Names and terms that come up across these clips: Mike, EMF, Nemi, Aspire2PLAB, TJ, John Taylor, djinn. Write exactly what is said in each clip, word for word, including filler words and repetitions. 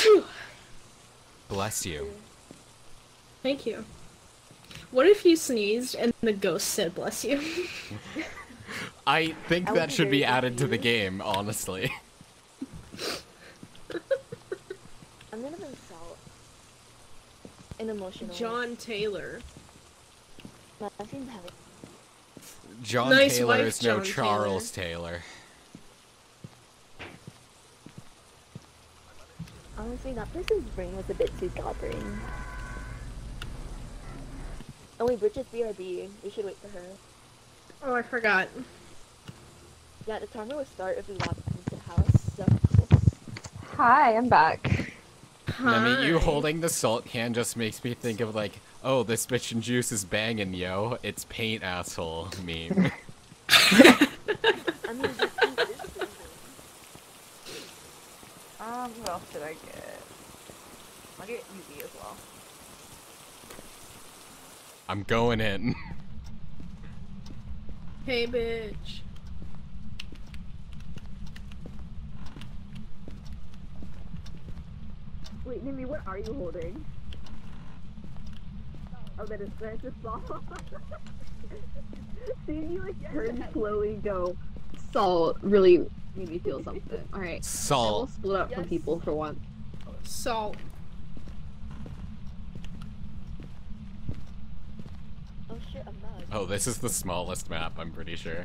Phew. Bless you. Thank you. What if you sneezed and the ghost said bless you? I think I that should be added to the game, honestly. I'm gonna insult an emotional John Taylor. John nice Taylor wife, is no John Charles Taylor. Taylor. Honestly, that person's brain was a bit too sobering. Oh wait, Bridget's B R B. We should wait for her. Oh, I forgot. Yeah, the timer would start if we walked into the house, so... Hi, I'm back. Hi. Nemi, you holding the salt can just makes me think of like, oh, this bitch and juice is banging, yo. It's paint, asshole meme. I mean, this is Um, what else did I get? I'll get U V as well. I'm going in. Hey, bitch. Wait, Nemi, what are you holding? Oh, that is that just salt. Seeing you like turn slowly go salt really made me feel something. All right, salt. I will split up yes. from people for once. Salt. Oh shit, I'm not. Oh, this is the smallest map, I'm pretty sure.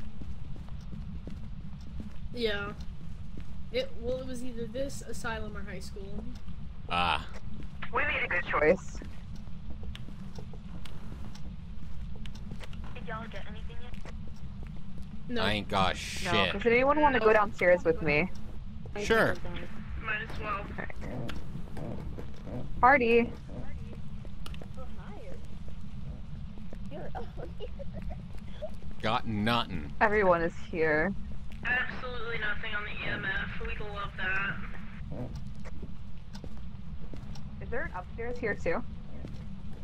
Yeah. It well, it was either this asylum or high school. Ah. We made a good choice. Did y'all get anything yet? No. I ain't got shit. No, does anyone want to go downstairs with me? Sure. Might as well. Party. Got nothing. Everyone is here. Absolutely nothing on the E M F. We love that. Is there an upstairs here too?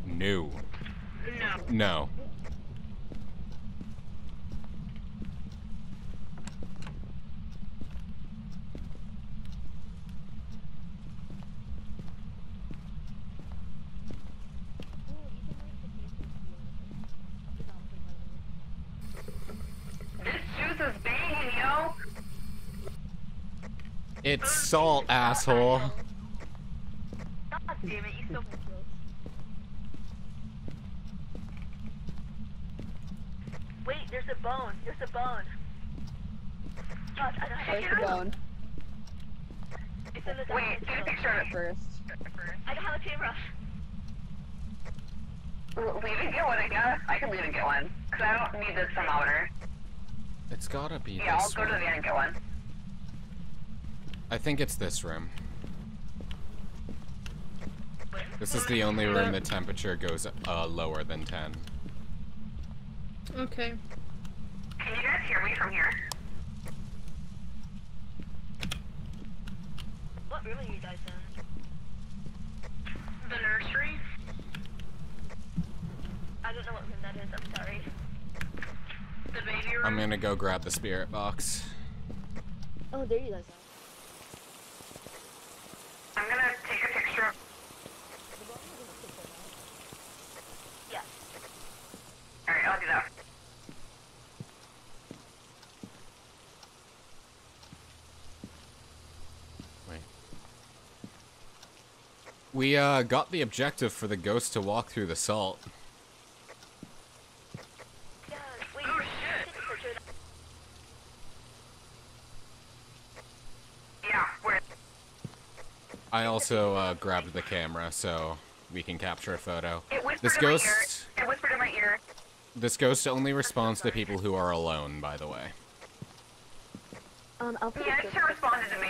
No. No. No. It's salt, asshole. God damn it, you still wait, there's a bone. There's a bone. God, I don't have a bone. It's in the wait, take a picture of it first. I don't have a camera. Leave and get one, I guess. I can leave and get one. Because I don't need this thermometer. It's gotta be yeah, this Yeah, I'll go to the van and get one. I think it's this room. This is the only room the temperature goes uh, lower than ten. Okay. Can you guys hear me from here? What room are you guys in? The nursery? I don't know what room that is, I'm sorry. The baby room? I'm gonna go grab the spirit box. Oh, there you guys are. I'm gonna take a picture of... Yeah. Alright, I'll do that. Wait. We, uh, got the objective for the ghost to walk through the salt. Yeah, wait, oh, shit. Take a picture of that. Yeah, where? I also uh, grabbed the camera so we can capture a photo. It whispered this ghost, in my ear. It whispered in my ear. This ghost only responds to people who are alone, by the way. Um, I'll yeah, it sure responded to me.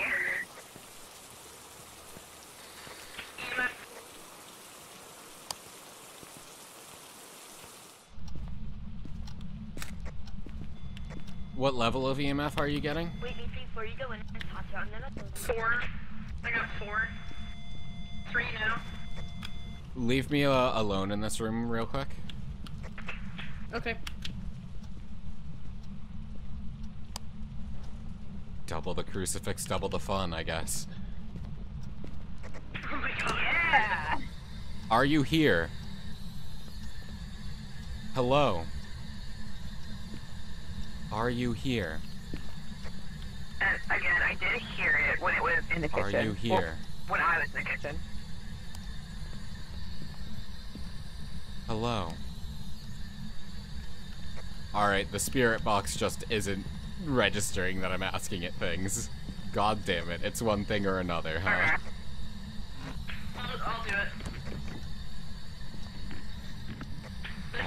What level of E M F are you getting? Wait, me before you go in and talk to him. Four. I got four. Three now. Leave me uh, alone in this room real quick. Okay. Double the crucifix, double the fun, I guess. Are you here? Hello? Are you here? Uh, again, I did hear it when it was in the kitchen. Are you here? Well, when I was in the kitchen. Hello? Alright, the spirit box just isn't registering that I'm asking it things. God damn it, it's one thing or another, huh? Right. I'll, I'll do it.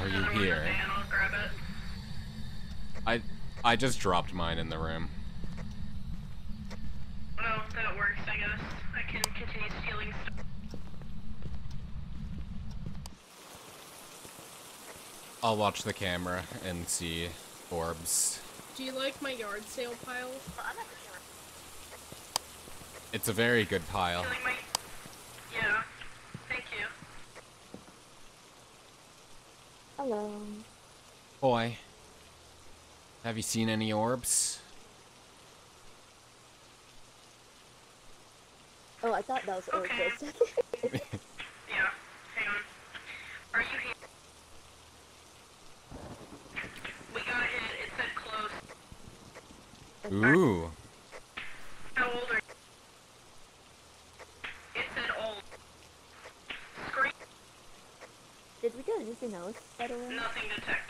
Are you here? I'll grab it. I I just dropped mine in the room. Well, that works, I guess. I can continue stealing stuff. I'll watch the camera and see orbs. Do you like my yard sale pile? It's a very good pile. Do you like my... Yeah. Thank you. Hello. Boy. Have you seen any orbs? Oh, I thought that was orbs. Okay. Yeah. Hang on. Are you here? We got hit. It said close. Ooh. How old are you? It said old. Scream. Did we do anything else, by the way? Nothing detected.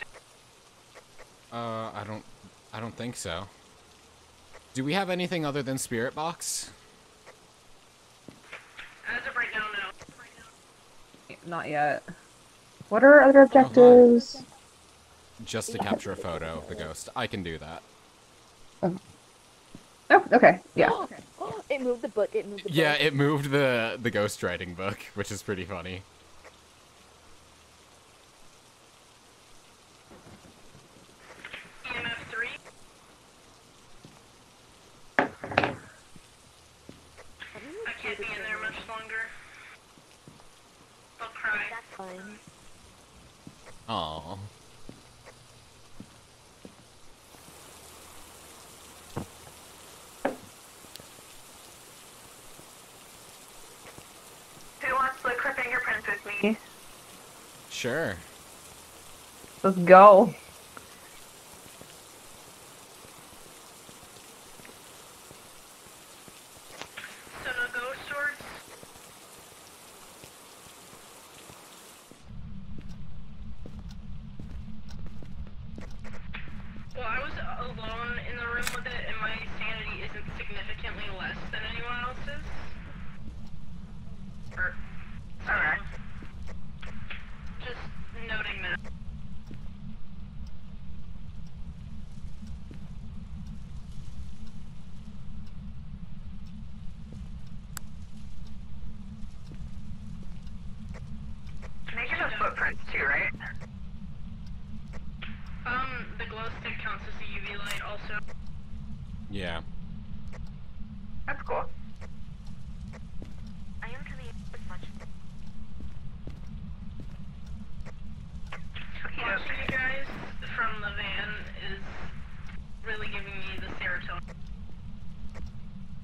Uh, I don't, I don't think so. Do we have anything other than Spirit Box? As of right now, no. Not yet. What are other objectives? Oh, just to capture a photo of the ghost. I can do that. Oh. Oh, okay. Yeah. Oh, okay. Oh, it moved the book. It moved the book. Yeah, it moved the the ghost writing book, which is pretty funny. Oh. Who wants to look for fingerprints with me? Sure. Let's go.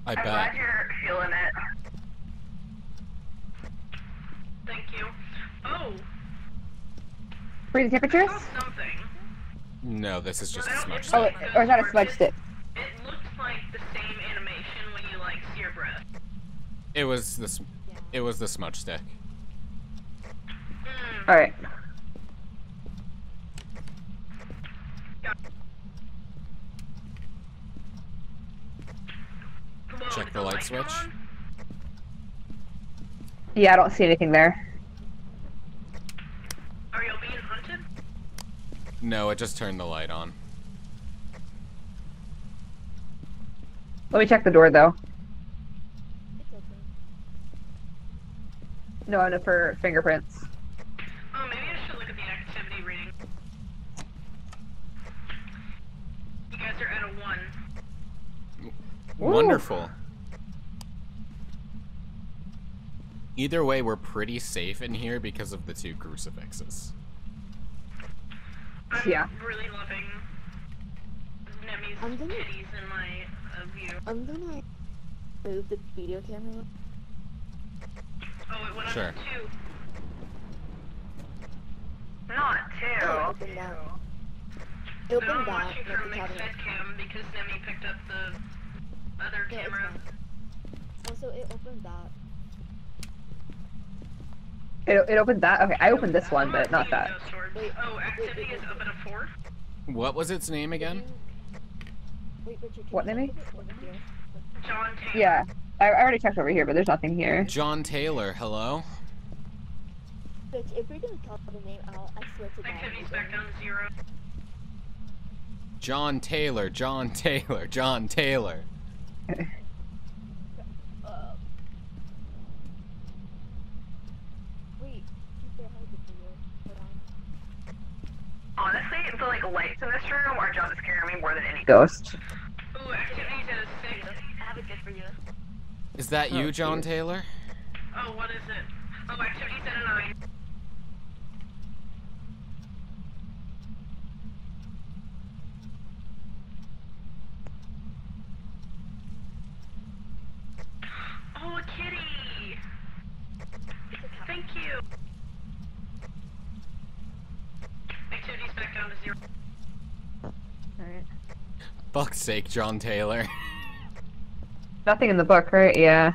I bet. I'm glad you're feeling it. Thank you. Oh! Read the temperatures? Something. No, this is just a smudge stick. Oh, it, or is that a smudge stick? It, it looked like the same animation when you, like, see your breath. It was the, it was the smudge stick. Mm. Alright. Check the light switch. Yeah, I don't see anything there. Are y'all being hunted? No, it just turned the light on. Let me check the door, though. It's open. No, no, for fingerprints. Oh, maybe I should look at the activity reading. You guys are at a one. Ooh. Wonderful. Either way, we're pretty safe in here because of the two crucifixes. I'm yeah. really loving Nemi's I'm gonna, kitties in my uh, view. I'm gonna move the video camera. Oh, it went sure. up to two. Not two. Oh, open that. Open so I'm that. Watching from the mixed fed cam because Nemi picked up the other yeah, camera. Also, it opened that. It, it opened that? Okay, I opened this one, but not that. Wait, oh, activity wait, wait, wait, wait. is open at four? What was its name again? Wait, Richard, what name? John Taylor. Yeah, I, I already checked over here, but there's nothing here. John Taylor, hello? Bitch, if we're gonna call the name out, I swear to God. Activity's back down to zero. John Taylor, John Taylor, John Taylor. Honestly, the like lights in this room are just scaring me more than any ghost. Ooh, activity's at a six. I have a good for you. Is that oh, you, John geez. Taylor? Oh, what is it? Oh, activity's at a nine. Oh, a kitty! Thank you. Activity's back down to zero. Alright. Fuck's sake, John Taylor. Nothing in the book, right? Yeah.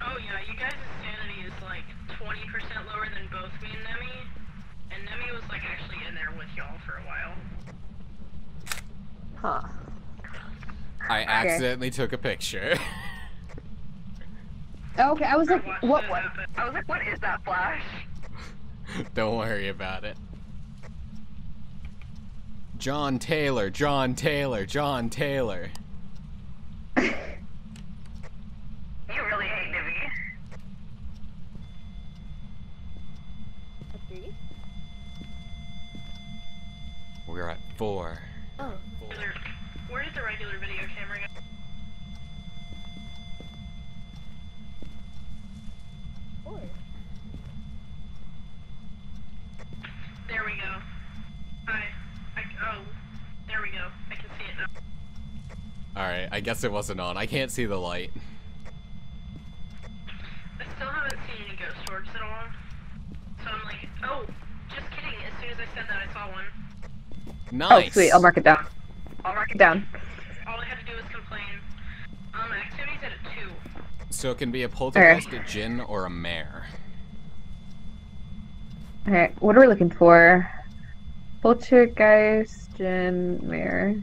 Oh yeah, you guys' sanity is like twenty percent lower than both me and Nemi. And Nemi was like actually in there with y'all for a while. Huh. I accidentally okay. took a picture. Okay, I was like, I what, what? I was like, what is that flash? Don't worry about it. John Taylor, John Taylor, John Taylor. You really hate Nemi. A three? We're at four. Oh. Four. Where did the regular video camera go? Four. There we go. I, I, oh, there we go. I can see it now. Alright, I guess it wasn't on. I can't see the light. I still haven't seen any ghost orbs at all. So I'm like, oh, just kidding. As soon as I said that, I saw one. Nice. Oh, sweet. I'll mark it down. I'll mark it down. All I had to do was complain. Um, activity's at a two. So it can be a poltergeist, right. a djinn, or a mare. Alright, what are we looking for? Poltergeist, djinn, mare.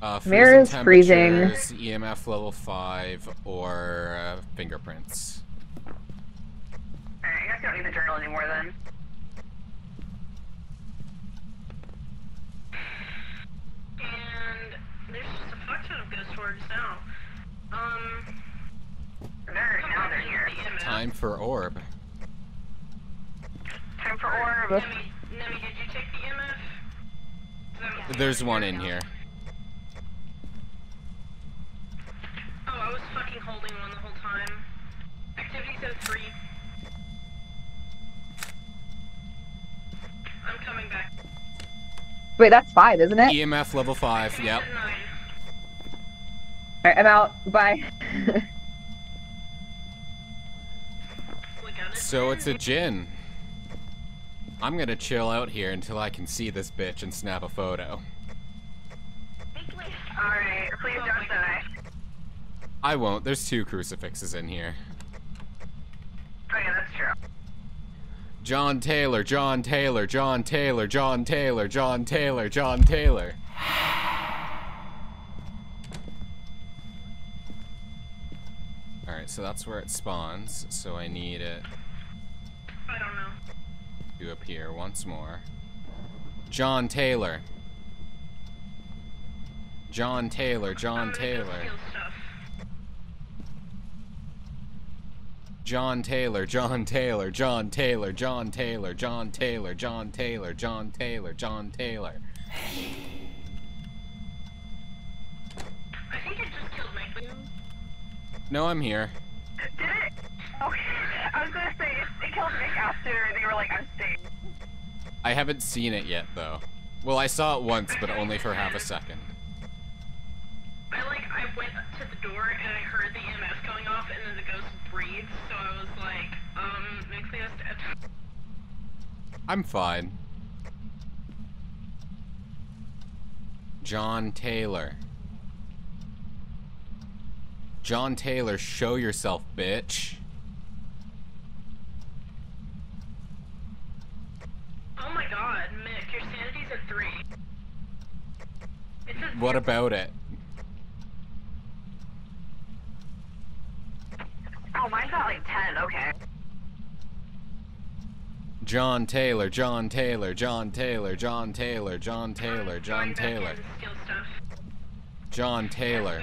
Uh, mare is freezing. E M F level five, or uh, fingerprints. Alright, I guess I don't need the journal anymore then. And there's just a fuck ton of ghost orbs now. Um, they're now they're here. Time for orb. Time for orb. Nemi, Nemi, did you take the E M F? Yeah. There's one in here. Oh, I was fucking holding one the whole time. Activity says three. I'm coming back. Wait, that's five, isn't it? E M F level five, yep. Alright, I'm out. Bye. So it's a djinn. I'm gonna chill out here until I can see this bitch and snap a photo. Alright, please don't oh die. I won't. There's two crucifixes in here. Oh yeah, that's true. John Taylor, John Taylor, John Taylor, John Taylor, John Taylor, John Taylor. Alright, so that's where it spawns, so I need it... I don't know. ...to appear once more. John Taylor. John Taylor, John Taylor. John Taylor, John Taylor, John Taylor, John Taylor, John Taylor, John Taylor, John Taylor, John Taylor. I think it just killed Mike. No, I'm here. Did it? Okay. I was gonna say it killed Mike after they were like, I'm safe. I haven't seen it yet, though. Well, I saw it once, but only for half a second. I like I went to the door and I heard the E M S going off and then the ghost breathed, so I was like, um, make me a I'm fine. John Taylor. John Taylor, show yourself, bitch. Oh my god, Mick, your sanity's at three. It's a what about it? Oh, mine's got like ten, okay. John Taylor, John Taylor, John Taylor, John Taylor, John Taylor, John Taylor. John Taylor.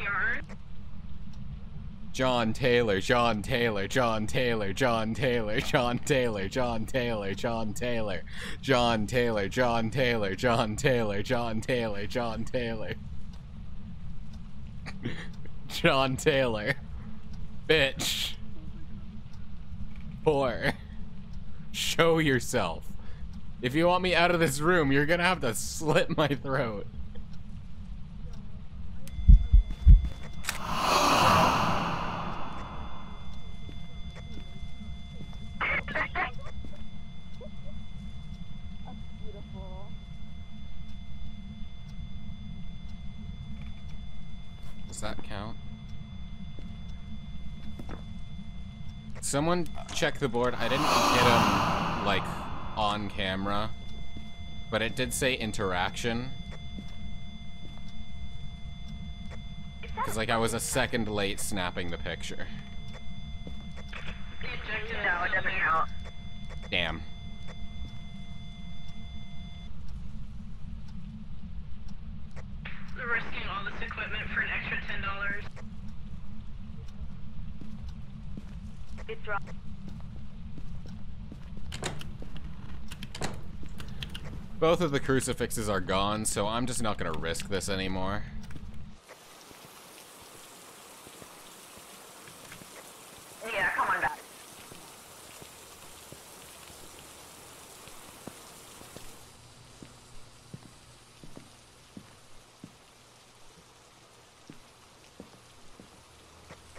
John Taylor, John Taylor, John Taylor, John Taylor, John Taylor, John Taylor, John Taylor, John Taylor, John Taylor, John Taylor, John Taylor, John Taylor. John Taylor. Bitch. Poor. Show yourself. If you want me out of this room, you're gonna have to slit my throat. Does that count? Someone check the board. I didn't get him, like, on camera, but it did say interaction. Because, like, I was a second late snapping the picture. No, it doesn't count. Damn. They're risking all this equipment for an extra ten dollars. Both of the crucifixes are gone, so I'm just not gonna risk this anymore. Yeah, come on back.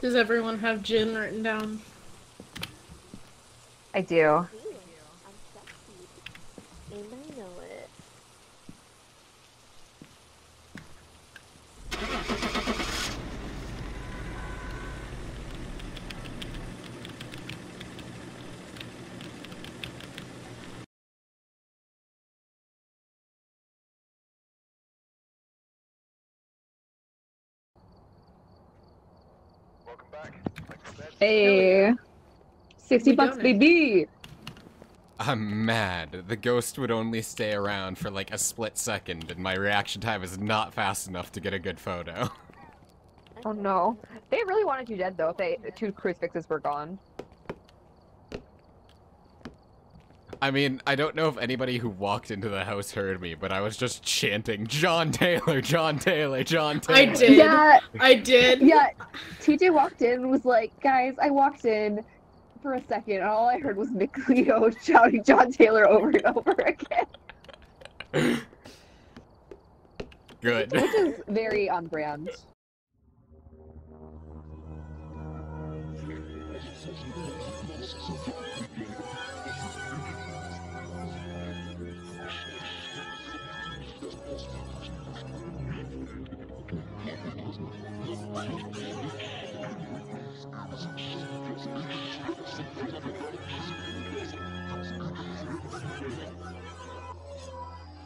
Does everyone have gin written down? I do. I'm sexy. And I know it. Welcome back. Hey. sixty bucks, baby! I'm mad. The ghost would only stay around for like a split second, and my reaction time is not fast enough to get a good photo. Oh no. They really wanted you dead though, if they, the two crucifixes were gone. I mean, I don't know if anybody who walked into the house heard me, but I was just chanting, John Taylor, John Taylor, John Taylor. I did. Yeah. I did. Yeah. T J walked in and was like, guys, I walked in for a second, and all I heard was Mick Leo shouting John Taylor over and over again. Good. Which is very on brand.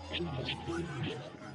Thank you.